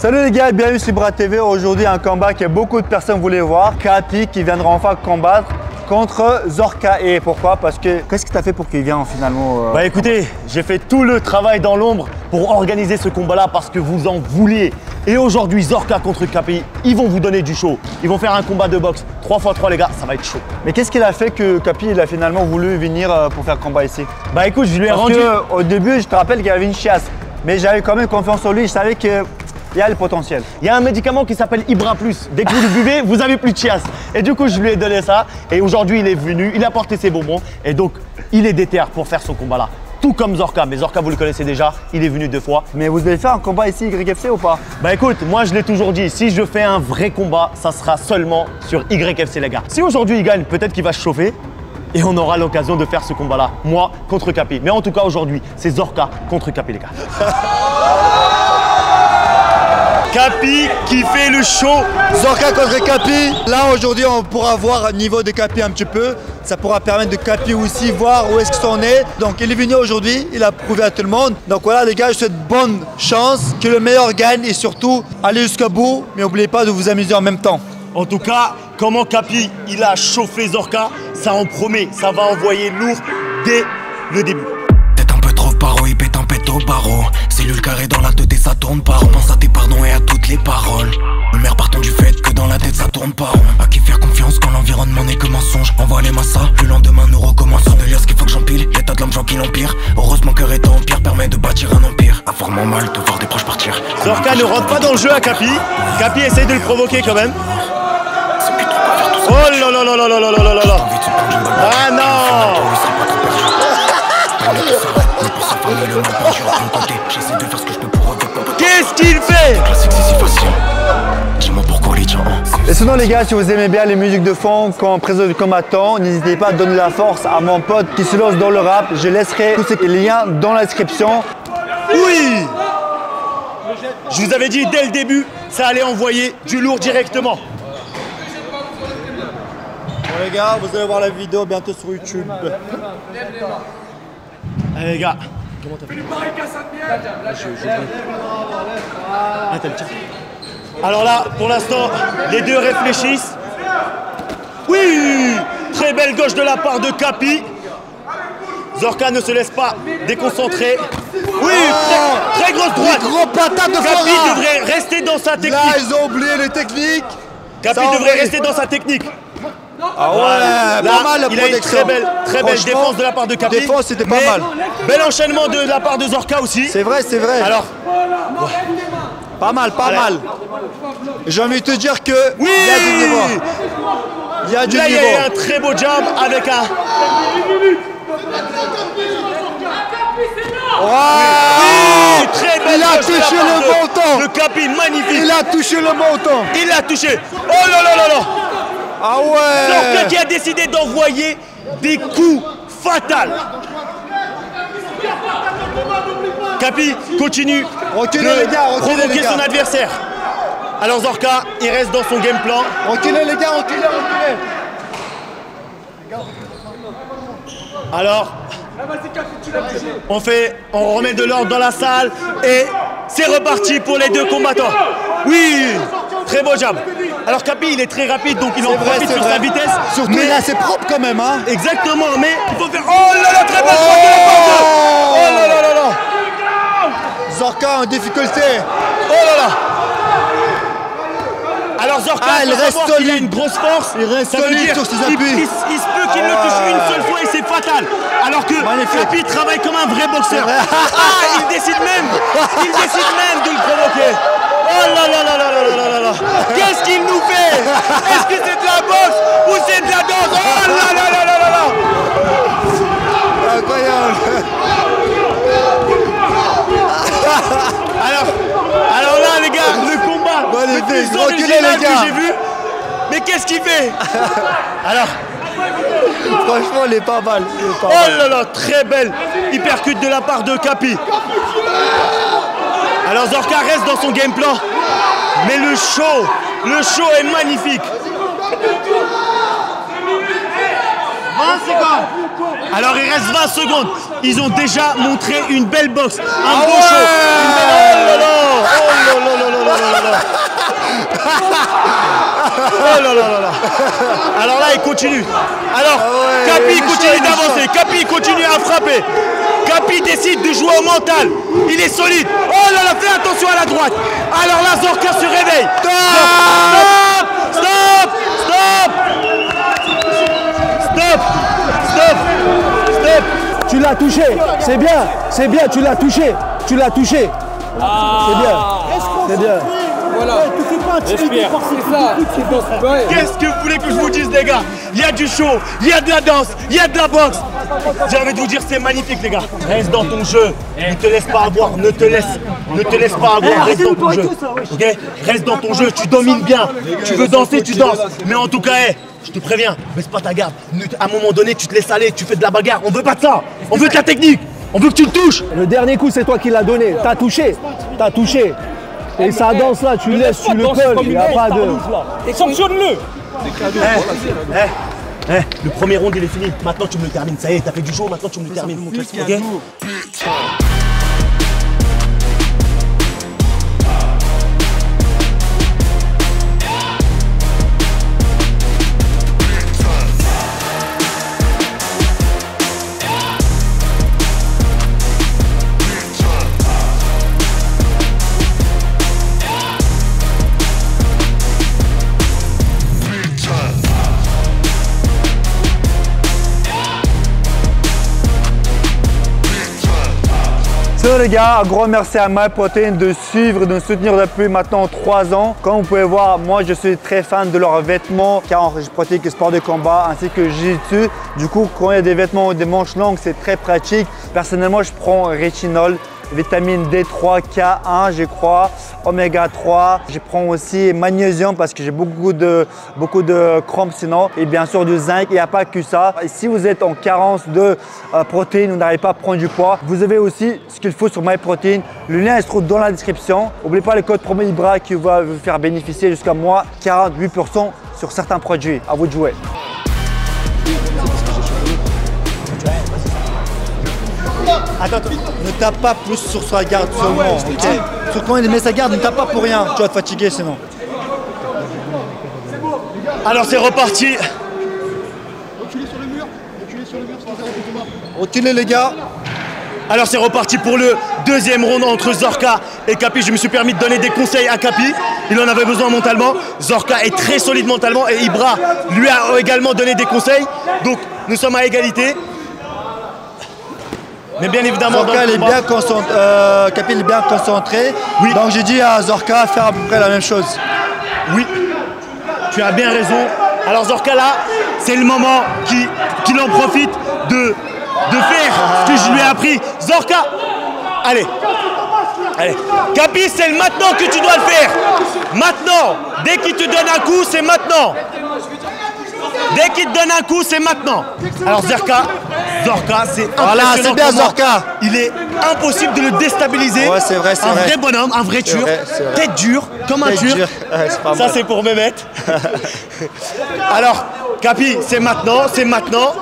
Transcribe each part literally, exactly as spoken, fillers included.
Salut les gars, bienvenue sur Ibra T V. Aujourd'hui, un combat que beaucoup de personnes voulaient voir. Capi qui viendra enfin combattre contre Zorka. Et pourquoi? Parce que... Qu'est-ce que tu as fait pour qu'il vienne finalement euh... Bah écoutez, j'ai fait tout le travail dans l'ombre pour organiser ce combat-là parce que vous en vouliez. Et aujourd'hui, Zorka contre Capi, ils vont vous donner du show. Ils vont faire un combat de boxe. trois fois trois les gars, ça va être chaud. Mais qu'est-ce qu'il a fait que Capi, il a finalement voulu venir pour faire combat ici? Bah écoute, je lui ai parce rendu... Que, au début, je te rappelle qu'il y avait une chasse. Mais j'avais quand même confiance en lui, je savais que... Il y a le potentiel. Il y a un médicament qui s'appelle Ibra Plus. Dès que vous le buvez, vous n'avez plus de chiasse. Et du coup, je lui ai donné ça. Et aujourd'hui, il est venu, il a porté ses bonbons. Et donc, il est déter pour faire son combat-là. Tout comme Zorka. Mais Zorka, vous le connaissez déjà. Il est venu deux fois. Mais vous allez faire un combat ici, Y F C ou pas? Bah écoute, moi, je l'ai toujours dit. Si je fais un vrai combat, ça sera seulement sur Y F C, les gars. Si aujourd'hui, il gagne, peut-être qu'il va se chauffer. Et on aura l'occasion de faire ce combat-là. Moi, contre Capi. Mais en tout cas, aujourd'hui, c'est Zorka contre Capi, les gars. Capi qui fait le show. Zorka contre Capi. Là aujourd'hui on pourra voir le niveau de Capi un petit peu. Ça pourra permettre de Capi aussi voir où est-ce qu'il en est. Donc il est venu aujourd'hui, il a prouvé à tout le monde. Donc voilà les gars, je souhaite bonne chance, que le meilleur gagne et surtout allez jusqu'au bout. Mais n'oubliez pas de vous amuser en même temps. En tout cas, comment Capi il a chauffé Zorka, ça en promet, ça va envoyer lourd dès le début. Il pète un pète au barreau. Cellule carrée dans la tête et ça tourne pas. On pense à tes pardons et à toutes les paroles. Mère partons du fait que dans la tête ça tourne pas. À qui faire confiance quand l'environnement n'est que mensonge. Envoie les massas, le lendemain nous recommençons. De lire ce qu'il faut que j'empile, l'état de l'homme j'en pile empire. Heureusement que étant en pire permet de bâtir un empire. À fort mal de voir des proches partir. Zorka ne rentre pas dans le jeu à Capi. Capi essaye de le provoquer quand même. Oh là là là là là là là là là. Ah non. Qu'est-ce qu'il fait? Et sinon les gars, si vous aimez bien les musiques de fond quand présente du combattant, n'hésitez pas à donner la force à mon pote qui se lance dans le rap. Je laisserai tous ces liens dans la description. Oui, je vous avais dit dès le début, ça allait envoyer du lourd directement. Bon les gars, vous allez voir la vidéo bientôt sur YouTube. Allez les gars, comment t'as fait? Ah, t'as le tir. Alors là, pour l'instant, les deux réfléchissent. Oui! Très belle gauche de la part de Capi. Zorka ne se laisse pas déconcentrer. Oui! Très, très grosse droite! Gros patate de Capi Flora. Devrait rester dans sa technique. Là, ils ont oublié les techniques. Capi devrait rester dans sa technique. Ah ouais, là, pas mal la il protection. A une très belle, très belle défense de la part de Capi. Défense, c'était pas mal. Bel enchaînement de la part de Zorka aussi. C'est vrai, c'est vrai. Alors, ouais. Pas mal, pas Allez. mal. J'ai envie de te dire que oui, il y a du niveau. Il y a du là, niveau. Il y a eu un très beau jab avec un. Wow. Oui, très belle il a touché le montant. Le Capi, magnifique. Il a touché le montant. Il l'a touché. Oh là là là là. Ah ouais! Zorka qui a décidé d'envoyer des coups fatals. Capi continue reculez de les gars, provoquer les gars. Son adversaire. Alors Zorka, il reste dans son game plan. Reculez les gars, reculez, reculez. Alors, on fait, on remet de l'ordre dans la salle et c'est reparti pour les deux combattants. Oui! Très beau jab. Alors Capi il est très rapide donc il en profite sur sa vitesse. Surtout mais... il est assez propre quand même hein. Exactement mais il faut faire... Oh là là très belle oh oh, oh là là là là. Zorka en difficulté. Oh là là. Alors Zorka ah, il reste solide. Il a une grosse force. Il reste solide sur ses appuis. Il, il, il se peut qu'il oh. le touche une seule fois et c'est fatal. Alors que Capi travaille comme un vrai boxeur. Vrai. Ah il décide même Il décide même de le provoquer. Oh là là là là là là là là. Qu'est-ce qu'il nous fait? Est-ce que c'est de la boxe ou c'est de la danse? Oh là là là là là là. Incroyable. Alors, alors là les gars, le combat bon, le plus original que j'ai vu. Mais qu'est-ce qu'il fait? Alors franchement, il est pas mal. Il est pas oh mal. Là là, très belle hypercute de la part de Capi. Alors Zorka reste dans son game plan. Mais le show, le show est magnifique. vingt secondes. Alors il reste vingt secondes. Ils ont déjà montré une belle boxe. Un ah bon ouais show. Une belle... Oh là là. Oh là là là là là là. Oh là là là là. Alors là il continue. Alors ah ouais, Capi continue d'avancer. Capi continue à frapper. Capi décide de jouer au mental. Il est solide. Oh là là, fais attention à la droite. Alors là Zorka se réveille. Stop, stop, stop, stop, stop, stop, stop. Tu l'as touché, c'est bien, c'est bien, tu l'as touché, tu l'as touché. Ah. C'est bien, c'est bien. Voilà. Qu'est-ce que vous voulez que je vous dise les gars? Il y a du show, il y a de la danse, il y a de la boxe. J'ai envie de vous dire, c'est magnifique les gars. Reste dans ton jeu, ne te laisse pas avoir, ne te laisse, ne te laisse pas avoir, reste dans ton jeu. Okay, reste dans ton jeu, tu domines bien, tu veux danser, tu danses. Mais en tout cas, hey, je te préviens, baisse pas ta garde. À un moment donné, tu te laisses aller, tu fais de la bagarre. On veut pas de ça, on veut de la technique, on veut que tu le touches. Le dernier coup, c'est toi qui l'as donné, t'as touché, t'as touché. Et ça danse là, tu laisses, tu le colles, il n'y a pas de... Sanctionne-le. Eh, eh, le premier round il est fini, maintenant tu me le termines, ça y est, t'as fait du show, maintenant tu me le termines. Okay. So les gars, un gros merci à MyProtein de suivre et de soutenir depuis maintenant trois ans. Comme vous pouvez voir, moi je suis très fan de leurs vêtements car je pratique sport de combat ainsi que jiu-jitsu. Du coup, quand il y a des vêtements ou des manches longues, c'est très pratique. Personnellement, je prends rétinol, vitamine D trois, K un je crois, oméga trois. Je prends aussi magnésium parce que j'ai beaucoup de, beaucoup de crampes sinon. Et bien sûr du zinc, il n'y a pas que ça. Et si vous êtes en carence de euh, protéines, vous n'arrivez pas à prendre du poids, vous avez aussi ce qu'il faut sur MyProtein. Le lien il se trouve dans la description. N'oubliez pas le code promo Ibra qui va vous faire bénéficier jusqu'à moi quarante-huit pour cent sur certains produits. À vous de jouer. Attends, ne tape pas plus sur sa garde seulement, okay. Sur quand il met sa garde, ne tape pas pour rien, tu vas te fatiguer sinon. Alors c'est reparti. Reculez sur le mur, reculez sur le mur, sans arrêt de combat. Reculez les gars. Alors c'est reparti pour le deuxième round entre Zorka et Capi. Je me suis permis de donner des conseils à Capi, il en avait besoin mentalement. Zorka est très solide mentalement et Ibra lui a également donné des conseils. Donc nous sommes à égalité. Mais bien évidemment, Zorka est bien concentré, euh, Capi est bien concentré. Oui. Donc j'ai dit à Zorka faire à peu près la même chose. Oui, tu as bien raison. Alors Zorka là, c'est le moment qu'il qu'il en profite de, de faire ah. ce que je lui ai appris. Zorka, allez, allez. Capi, c'est maintenant que tu dois le faire. Maintenant, dès qu'il te donne un coup, c'est maintenant. Dès qu'il te donne un coup, c'est maintenant. Alors Zorka, Zorka, c'est voilà, c'est bien Zorka. Il est impossible de le déstabiliser. Ouais, c'est vrai, c'est vrai. Un vrai bonhomme, un vrai tueur, tête dure, comme un tueur. Ouais, ça, c'est pour Mehmet. Alors, Capi, c'est maintenant, c'est maintenant.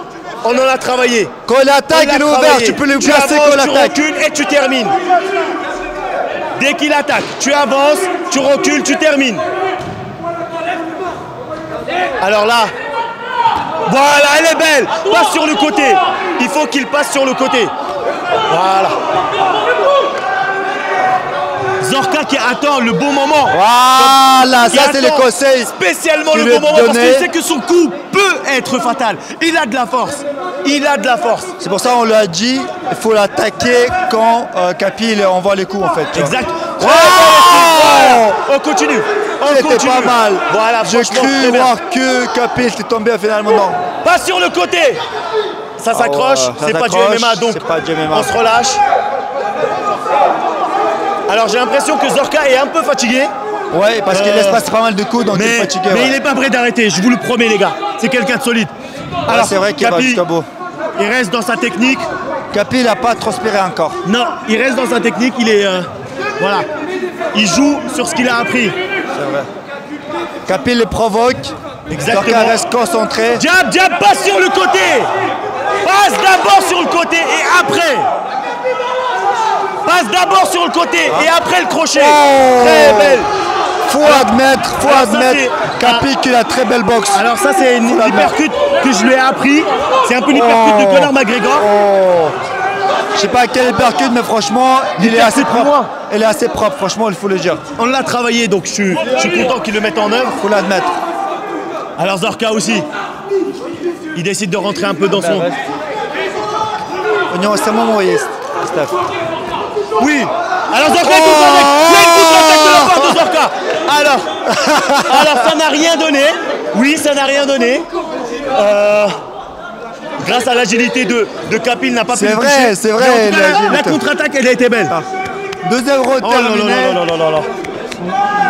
On en a travaillé. Quand l'attaque est ouverte, tu peux le placer quand l'attaque. Tu recules et tu termines. Dès qu'il attaque, tu avances, tu recules, tu termines. Alors là, voilà, elle est belle. Passe sur le côté. Il faut qu'il passe sur le côté. Voilà. Zorka qui attend le bon moment. Voilà, ça c'est les conseils. Spécialement le bon moment parce qu'il sait que son coup peut être fatal. Il a de la force. Il a de la force. C'est pour ça qu'on l'a dit, il faut l'attaquer quand euh, Capi envoie les coups en fait. Exact. Oh oh, on continue. C'était pas mal. Voilà, j'ai cru voir que Capi était tombé finalement. Non. Pas sur le côté. Ça s'accroche. Oh, c'est pas du M M A donc. Pas du M M A. On se relâche. Alors j'ai l'impression que Zorka est un peu fatigué. Ouais, parce euh... qu'il laisse passer pas mal de coups donc mais, il est fatigué. Mais ouais. Il n'est pas prêt d'arrêter. Je vous le promets les gars. C'est quelqu'un de solide. Ouais, alors c'est vrai qu'il va jusqu'à bout. Il reste dans sa technique. Capi n'a pas transpiré encore. Non, il reste dans sa technique. Il est euh... voilà. Il joue sur ce qu'il a appris. Capi le provoque, Exactement. Zorka reste concentré. Jab, jab, passe sur le côté. Passe d'abord sur le côté et après. Passe d'abord sur le côté et après le crochet. Oh. Très belle. Faut alors, admettre, faut admettre. Capi qui a très belle boxe. Alors ça c'est une hypercute que je lui ai appris. C'est un peu une hypercute oh. de Conor McGregor. Oh. Je sais pas à quel hypercute, mais franchement, il est assez propre. Il est assez propre, franchement, il faut le dire. On l'a travaillé, donc je suis, je suis content qu'il le mette en œuvre. Faut l'admettre. Alors Zorka aussi. Il décide de rentrer un peu dans son. Non, c'est mon moyen. Oui. Alors Zorka est content avec. Il y a une coup de la tête de la part de Zorka. Alors, alors ça n'a rien donné. Oui, ça n'a rien donné. Euh, grâce à l'agilité de, de Capi, il n'a pas pu le toucher. C'est vrai, c'est vrai. La, la contre-attaque, elle a été belle. Deuxième round terminé. Non, non, non, non, non.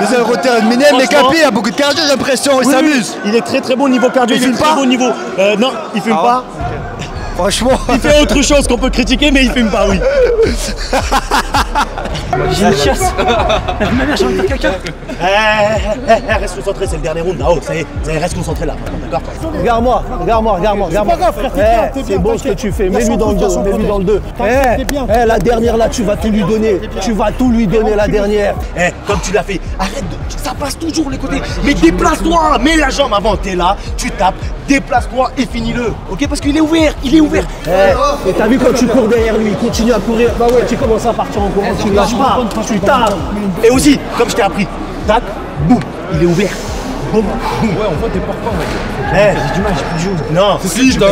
Deuxième round terminé, mais Capi a beaucoup de cardio, j'ai l'impression. Il s'amuse. Il est très très bon niveau cardio. Il, il fume pas. Très bon niveau. Euh, non, il fume pas. Franchement. Il fait autre chose qu'on peut critiquer, mais il fume pas, oui. J'ai une chasse. Ma mère, j'ai envie de faire caca. Reste concentré, c'est le dernier round. Là-haut, ça y est, reste concentré là. D'accord. Regarde-moi, regarde-moi, regarde-moi. C'est bon ce que tu fais. Mets-lui dans le dos, mets-lui dans le deux. La dernière là, tu vas tout lui donner. Tu vas tout lui donner la dernière. Comme tu l'as fait, arrête de. Ça passe toujours les côtés. Mais déplace-toi. Mets la jambe avant. T'es là, tu tapes, déplace-toi et finis-le. Ok, parce qu'il est ouvert, il est ouvert. Et t'as vu quand tu cours derrière lui, il continue à courir. Bah ouais, tu commences à partir en courant. Tu lâches pas, tu tapes. Et aussi, comme je t'ai appris, tac, boum, il est ouvert. Boum, boum. Ouais, on voit tes portes, mec. J'ai du mal, j'ai plus de jus. Non, si, je t'en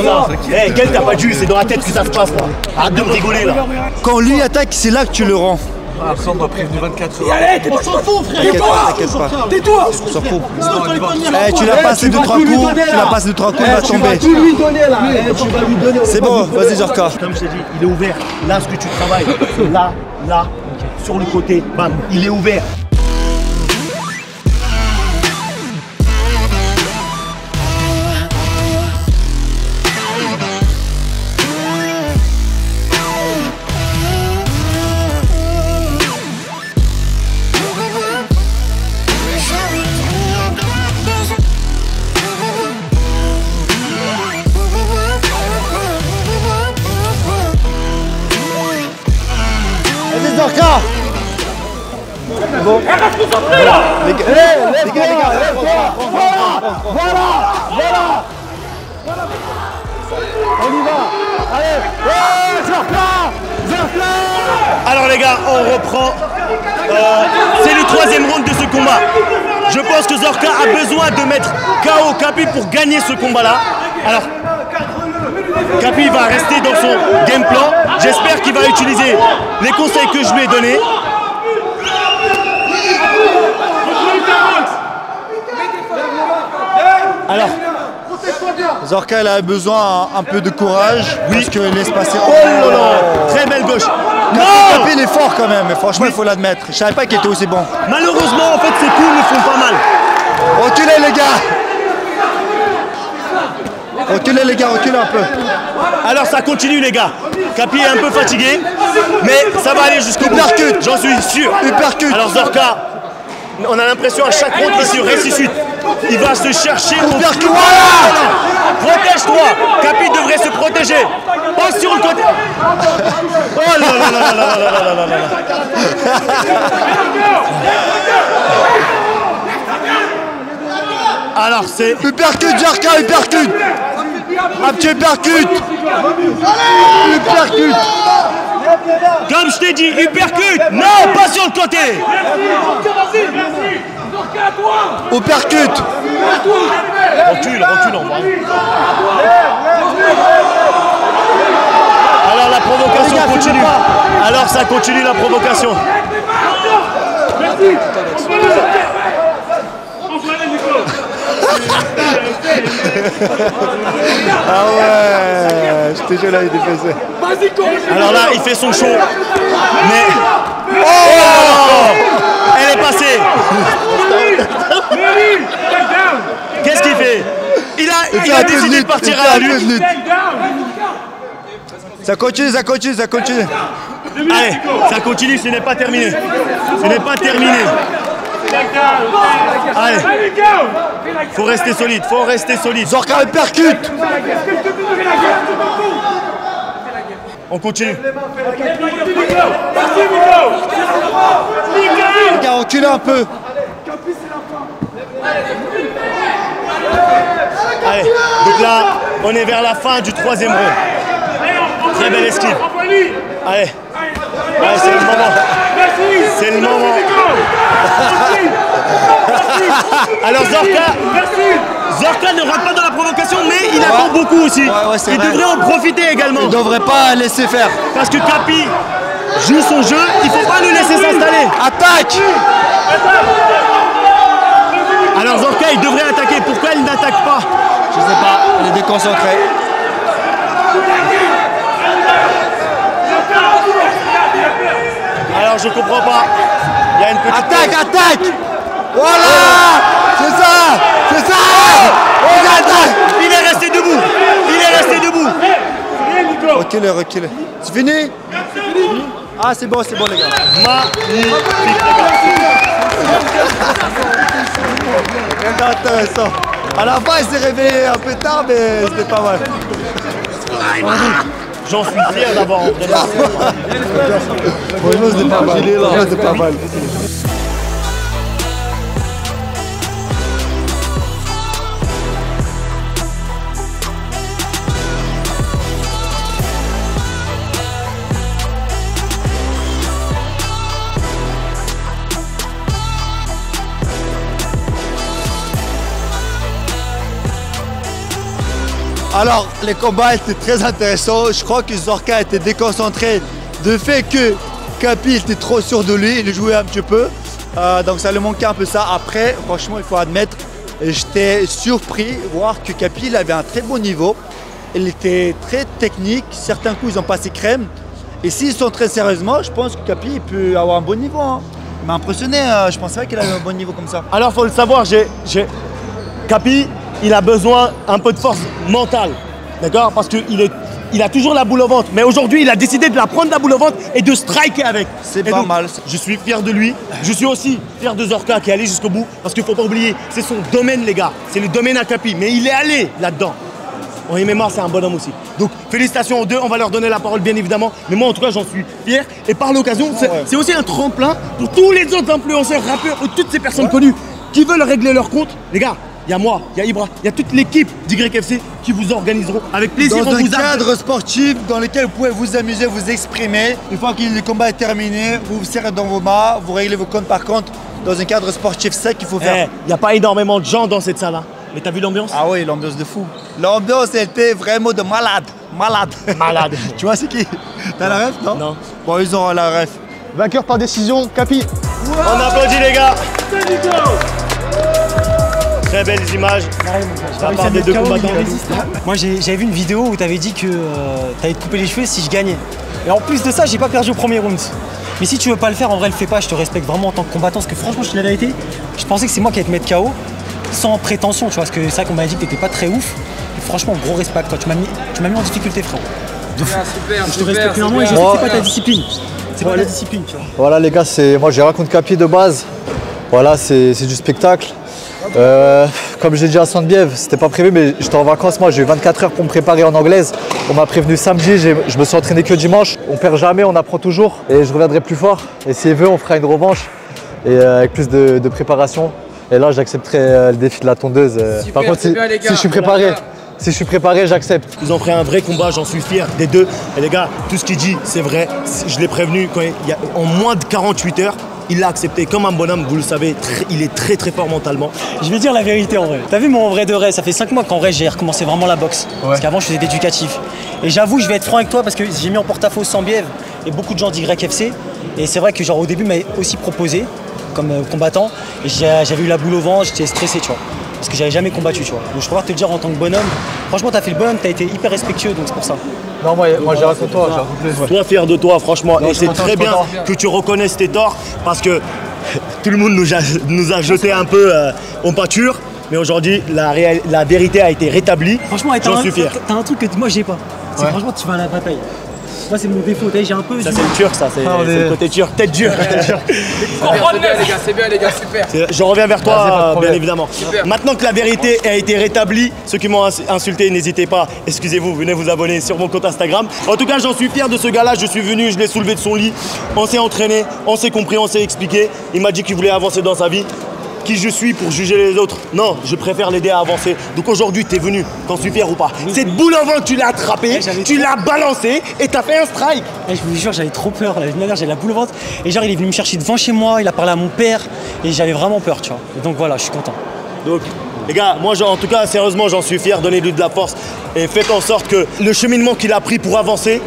ai. Eh, quel t'as pas de jus, c'est dans la tête que ça se passe, là. Arrête de me rigoler, là. Quand lui attaque, c'est là que tu le rends. Absent doit prévenir vingt-quatre heures. Allez, on s'en fout, frère. Tais-toi. Tais-toi. On s'en fout. Tu l'as passé de trois coups, tu l'as passé de trois coups, il va tomber. Tu vas lui donner là. C'est bon, vas-y Zorka. Comme je t'ai dit, il est ouvert. Là, ce que tu travailles, là, là, sur le côté, bam, il est ouvert. Zorka! Bon. Eh, reste concentré là! Les gars, les gars, les gars! Voilà! Voilà! Voilà! On y va! Allez! Ouais! Zorka! Zorka! Alors les gars, on reprend. Euh, C'est le troisième round de ce combat. Je pense que Zorka a besoin de mettre K O Capi pour gagner ce combat-là. Alors. Capi va rester dans son game plan. J'espère qu'il va utiliser les conseils que je lui ai donnés. Alors, Zorka elle a besoin un, un peu de courage. Oui. Parce que laisse passer. Oh là là, très belle gauche. Capi il est fort quand même, mais franchement oui. Il faut l'admettre. Je savais pas qu'il était aussi bon. Malheureusement en fait ses coups ne font pas mal. Reculez les gars. Reculez les gars, reculez un peu. Alors ça continue les gars. Capi est un peu fatigué, mais ça va aller jusqu'au bout. Hypercute, j'en suis sûr. Hypercute. Alors Zorka, on a l'impression à chaque round qu'il se ressuscite. Il va se chercher. Hypercute. Voilà. Protège-toi. Capi devrait se protéger. Passe sur le côté. Oh là là là là là là là là là. Alors c'est. Hypercute, Zorka, hypercute. Un petit hypercute. Hypercute. Comme je t'ai dit, hypercute. Non, pas sur le côté. Hypercute. Recule, recule en bas. Alors la provocation continue. Alors ça continue la provocation. Merci. Ah ouais, je te jure là il était passé. Alors là il fait son show. Mais... Oh, oh elle est passée. Qu'est-ce qu'il fait? Il a, il a décidé de partir à la lutte. Ça continue, ça continue, ça continue. Allez, ça continue, ce n'est pas terminé. Ce n'est pas terminé. Allez, faut rester solide, faut rester solide. Zorka le percute. On continue. Regarde, reculez un peu. Allez, donc là, on est vers la fin du troisième round. Très belle esquive. Allez. Ouais, c'est le moment. C'est le moment. Alors Zorka, Zorka ne rentre pas dans la provocation, mais il ouais. attend beaucoup aussi. Ouais, ouais, il vrai. devrait en profiter également. Il ne devrait pas laisser faire. Parce que Capi joue son jeu, il ne faut pas le laisser s'installer. Attaque. Alors Zorka, il devrait attaquer. Pourquoi il n'attaque pas? Je ne sais pas, il est déconcentré. Alors je comprends pas. Il y a une petite attaque, pause. attaque. Voilà, oh. c'est ça, c'est ça. Oh. Il attaque. Il est resté debout. Il est resté debout. Reculez, reculez. C'est fini. Ah c'est bon, c'est bon les gars. Magnifique les gars. Intéressant. À la fin il s'est réveillé un peu tard mais c'était pas mal. J'en suis fier d'avoir entraîné. Pour nous, c'est pas mal. C'est pas mal. Alors, les combats étaient très intéressants. Je crois que Zorka était déconcentré de fait que Capi était trop sûr de lui. Il jouait un petit peu. Euh, donc, ça lui manquait un peu ça. Après, franchement, il faut admettre, j'étais surpris voir que Capi il avait un très bon niveau. Il était très technique. Certains coups, ils ont passé crème. Et s'ils sont très sérieusement, je pense que Capi il peut avoir un bon niveau. Hein. Il m'a impressionné. Euh, je pensais qu'il avait un bon niveau comme ça. Alors, il faut le savoir, j'ai... Capi, il a besoin un peu de force mentale, d'accord? Parce qu'il il a toujours la boule au ventre, mais aujourd'hui, il a décidé de la prendre la boule au ventre et de striker avec. C'est pas donc, mal. Je suis fier de lui. Je suis aussi fier de Zorka qui est allé jusqu'au bout, parce qu'il ne faut pas oublier, c'est son domaine, les gars. C'est le domaine à Capi, mais il est allé là-dedans. En M M A, c'est un bonhomme aussi. Donc, félicitations aux deux. On va leur donner la parole, bien évidemment. Mais moi, en tout cas, j'en suis fier. Et par l'occasion, oh, c'est ouais. aussi un tremplin pour tous les autres influenceurs, rappeurs, ou toutes ces personnes ouais. connues qui veulent régler leur compte. Les gars, il y a moi, il y a Ibra, il y a toute l'équipe d'Y F C qui vous organiseront avec plaisir. Dans un cadre sportif dans lequel vous pouvez vous amuser, vous exprimer. Une fois que le combat est terminé, vous vous serrez dans vos mains, vous réglez vos comptes. Par contre, dans un cadre sportif sec, il faut faire. Il n'y a pas énormément de gens dans cette salle-là. Mais t'as vu l'ambiance? Ah oui, l'ambiance de fou. L'ambiance, elle était vraiment de malade. Malade. Malade. Tu vois, c'est qui? T'as la ref, non? Non. Bon, ils ont la ref. Vainqueur par décision, Capi. On applaudit, les gars. Très belles images. Ah, part des deux combattants. Moi j'avais vu une vidéo où tu avais dit que euh, tu allais te couper les cheveux si je gagnais. Et en plus de ça, j'ai pas perdu au premier round. Mais si tu veux pas le faire, en vrai le fais pas, je te respecte vraiment en tant que combattant parce que franchement je te la vérité, je pensais que c'est moi qui allais te mettre K O sans prétention, tu vois, parce que c'est vrai qu'on m'a dit que t'étais pas très ouf. Et franchement gros respect, toi, tu m'as mis, mis en difficulté frère. Ah, super, je te respecte énormément et je sais que c'est pas ta discipline. C'est pas ta discipline, tu vois. Voilà les gars, moi j'ai raconté Capi de base. Voilà, c'est du spectacle. Euh, comme j'ai dit à Sainte-Biève, c'était pas prévu, mais j'étais en vacances. Moi, j'ai eu vingt-quatre heures pour me préparer en anglaise. On m'a prévenu samedi, je me suis entraîné que dimanche. On perd jamais, on apprend toujours. Et je reviendrai plus fort. Et s'il veut, on fera une revanche. Et euh, avec plus de, de préparation. Et là, j'accepterai euh, le défi de la tondeuse. Euh. Super, Par contre, si, bien, gars, si je suis préparé. Si je suis préparé, j'accepte. Ils ont pris un vrai combat, j'en suis fier des deux. Et les gars, tout ce qu'il dit, c'est vrai. Je l'ai prévenu quand il y a, en moins de quarante-huit heures. Il l'a accepté comme un bonhomme, vous le savez, très, il est très très fort mentalement. Je vais dire la vérité en vrai. T'as vu mon vrai de vrai, ça fait cinq mois qu'en vrai j'ai recommencé vraiment la boxe. Ouais. Parce qu'avant je faisais d'éducatif. Et j'avoue, je vais être franc avec toi parce que j'ai mis en porte-à-faux Sainte-Biève et beaucoup de gens d'Y F C. Et c'est vrai que genre au début m'avait aussi proposé comme euh, combattant. Et j'avais eu la boule au ventre, j'étais stressé, tu vois. Parce que j'avais jamais combattu, tu vois. Donc je préfère te dire en tant que bonhomme, franchement t'as fait le bonhomme, t'as été hyper respectueux, donc c'est pour ça. Non, moi, moi j'ai raconté toi, j'ai raconté les autres. Toi, fier de toi, franchement. Non, et c'est très bien que tu reconnaisses tes torts parce que tout le monde nous a, nous a jeté un peu euh, en pâture. Mais aujourd'hui, la, la vérité a été rétablie. Franchement, t'as un, un truc que moi j'ai pas. C'est ouais. franchement, tu vas à la bataille. Moi, c'est mon défaut. J'ai un peu. Ça, c'est le turc, ça. C'est le côté turc. Tête dure. C'est bien, les gars. C'est bien, les gars. Super. Je reviens vers toi, bien évidemment. Maintenant que la vérité a été rétablie, ceux qui m'ont insulté, n'hésitez pas. Excusez-vous, venez vous abonner sur mon compte Instagram. En tout cas, j'en suis fier de ce gars-là. Je suis venu, je l'ai soulevé de son lit. On s'est entraîné, on s'est compris, on s'est expliqué. Il m'a dit qu'il voulait avancer dans sa vie. Qui je suis pour juger les autres? Non, je préfère l'aider à avancer. Donc aujourd'hui, t'es venu, t'en suis fier ou pas? Oui, cette oui. boule en vent, tu l'as attrapée, ouais, tu l'as balancée et t'as fait un strike. Ouais, je vous jure, j'avais trop peur. La dernière, j'avais la boule au ventre. Et genre, il est venu me chercher devant chez moi, il a parlé à mon père et j'avais vraiment peur, tu vois. Et donc voilà, je suis content. Donc, les gars, moi, en tout cas, sérieusement, j'en suis fier. Donnez-lui de la force et faites en sorte que le cheminement qu'il a pris pour avancer,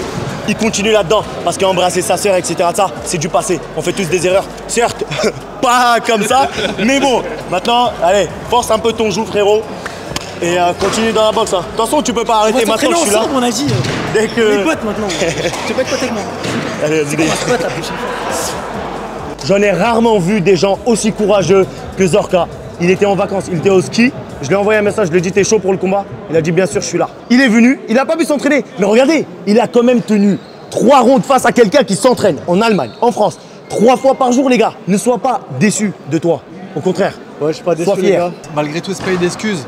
il continue là-dedans, parce qu'embrasser sa sœur, et cetera, c'est du passé. On fait tous des erreurs, certes, pas comme ça, mais bon. Maintenant, allez, force un peu ton joue, frérot, et euh, continue dans la boxe. Hein. De toute façon, tu peux pas arrêter. Maintenant, je suis là. On a dit. Dès que. Les potes maintenant. Tu peux être pote avec moi. Allez, vas-y. J'en ai rarement vu des gens aussi courageux que Zorka. Il était en vacances, il était au ski. Je lui ai envoyé un message, je lui ai dit t'es chaud pour le combat? Il a dit bien sûr je suis là. Il est venu, il n'a pas pu s'entraîner. Mais regardez, il a quand même tenu trois rounds face à quelqu'un qui s'entraîne en Allemagne, en France. Trois fois par jour les gars, ne sois pas déçu de toi. Au contraire, ouais, je suis pas déçu, sois fier. Les gars. Malgré tout, c'est pas une excuse.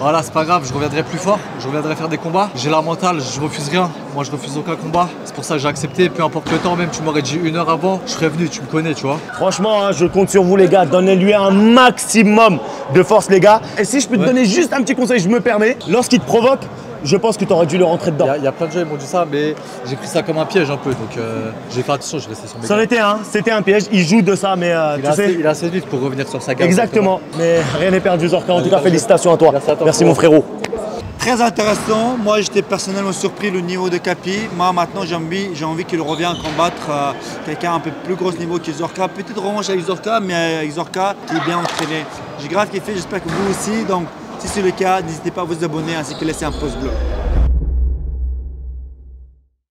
Voilà, c'est pas grave, je reviendrai plus fort, je reviendrai faire des combats. J'ai la mentale, je refuse rien. Moi je refuse aucun combat. C'est pour ça que j'ai accepté, peu importe le temps, même tu m'aurais dit une heure avant, je serais venu, tu me connais, tu vois. Franchement, hein, je compte sur vous les gars, donnez-lui un maximum de force les gars. Et si je peux ouais. te donner juste un petit conseil, je me permets, lorsqu'il te provoque, je pense que tu aurais dû le rentrer dedans. Il y, y a plein de gens qui m'ont dit ça, mais j'ai pris ça comme un piège un peu, donc euh, j'ai fait attention, je restais sur mes. Ça en était un, c'était un piège, il joue de ça, mais euh, tu sais. Il a assez vite pour revenir sur sa garde. Exactement, mais rien n'est perdu, Zorka, en tout cas, félicitations à toi. Merci, à toi. Merci mon frérot. Très intéressant, moi j'étais personnellement surpris le niveau de Capi. Moi maintenant j'ai envie, envie qu'il revienne combattre euh, quelqu'un à un peu plus gros niveau que Zorka. Petite revanche avec Zorka, mais avec Zorka qui est bien entraîné. J'ai grave kiffé, j'espère que vous aussi, donc si c'est le cas, n'hésitez pas à vous abonner ainsi que laisser un pouce bleu.